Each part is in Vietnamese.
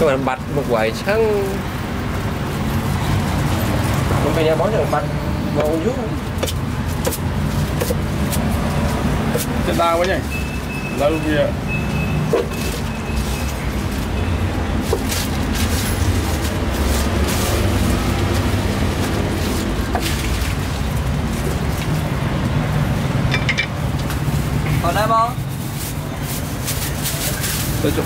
Các bạn bạch một quầy sáng cũng bây giờ bó cho bạch bầu dưới trên tao quá nhỉ, lâu kìa. Còn đây không? Tới chụp.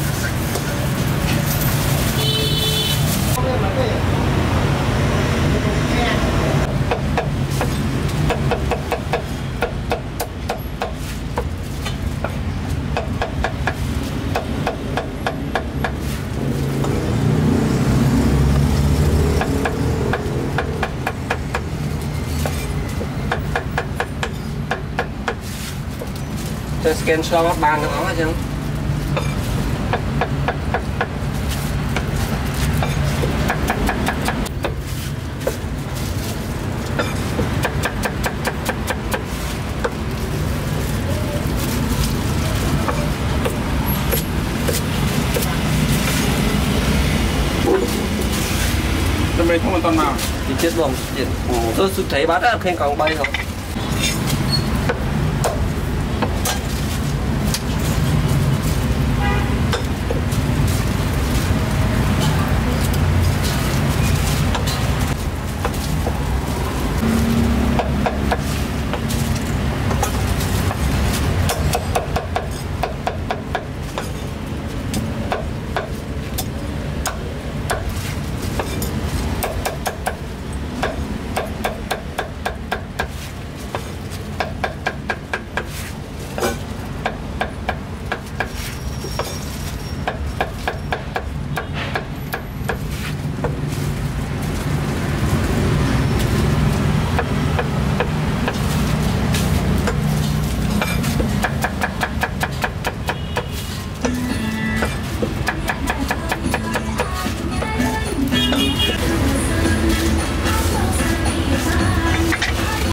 Scan cho bác ban nó hết chứ. Nó mấy thông toàn nào? Thì chết bông, chết. Tôi thấy bác đã khen còn bay rồi.